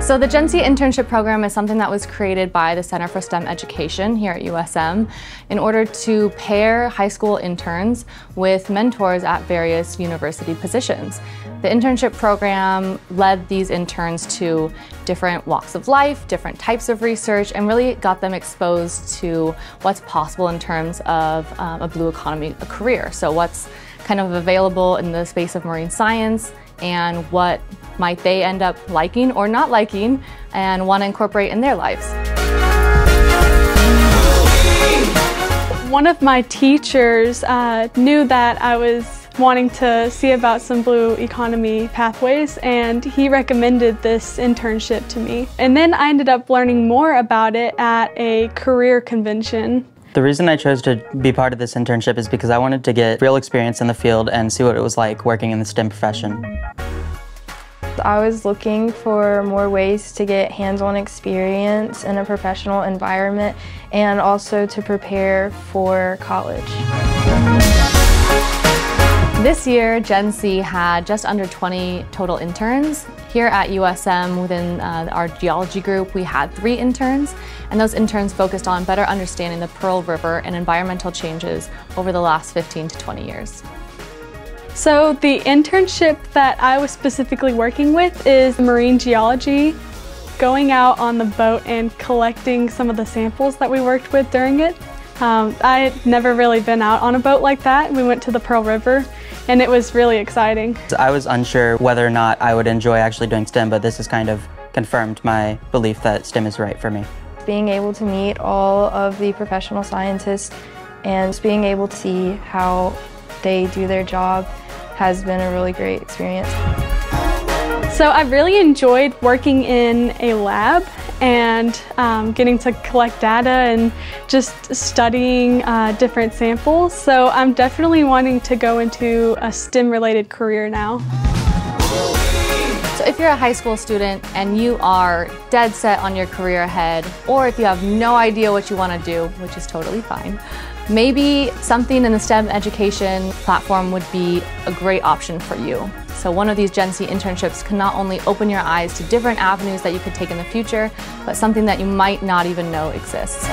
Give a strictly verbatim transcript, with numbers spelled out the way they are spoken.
So the GenSea internship program is something that was created by the Center for STEM Education here at U S M in order to pair high school interns with mentors at various university positions. The internship program led these interns to different walks of life, different types of research, and really got them exposed to what's possible in terms of um, a blue economy a career. So what's kind of available in the space of marine science and what might they end up liking or not liking and want to incorporate in their lives. One of my teachers uh, knew that I was wanting to see about some blue economy pathways, and he recommended this internship to me. And then I ended up learning more about it at a career convention. The reason I chose to be part of this internship is because I wanted to get real experience in the field and see what it was like working in the STEM profession. I was looking for more ways to get hands-on experience in a professional environment and also to prepare for college. This year, GenSea had just under twenty total interns. Here at U S M, within uh, our geology group, we had three interns, and those interns focused on better understanding the Pearl River and environmental changes over the last fifteen to twenty years. So the internship that I was specifically working with is marine geology, going out on the boat and collecting some of the samples that we worked with during it. Um, I had never really been out on a boat like that. We went to the Pearl River, and it was really exciting. I was unsure whether or not I would enjoy actually doing STEM, but this has kind of confirmed my belief that STEM is right for me. Being able to meet all of the professional scientists and being able to see how they do their job has been a really great experience. So I really enjoyed working in a lab and um, getting to collect data and just studying uh, different samples. So I'm definitely wanting to go into a STEM-related career now. So if you're a high school student and you are dead set on your career ahead, or if you have no idea what you want to do, which is totally fine, maybe something in the STEM education platform would be a great option for you. So one of these GenSea internships can not only open your eyes to different avenues that you could take in the future, but something that you might not even know exists.